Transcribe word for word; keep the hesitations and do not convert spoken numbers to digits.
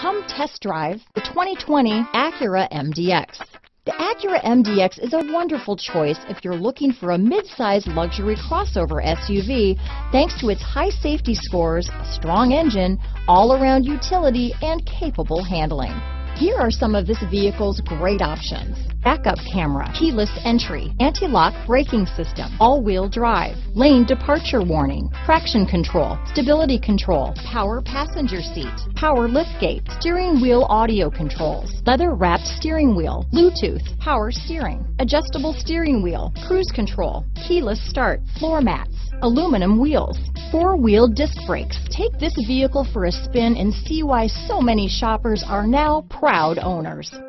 Come test drive the twenty twenty Acura M D X. The Acura M D X is a wonderful choice if you're looking for a mid-size luxury crossover S U V thanks to its high safety scores, strong engine, all-around utility, and capable handling. Here are some of this vehicle's great options: backup camera, keyless entry, anti-lock braking system, all-wheel drive, lane departure warning, traction control, stability control, power passenger seat, power liftgate, steering wheel audio controls, leather-wrapped steering wheel, Bluetooth, power steering, adjustable steering wheel, cruise control, keyless start, floor mats, aluminum wheels, four-wheel disc brakes. Take this vehicle for a spin and see why so many shoppers are now proud owners.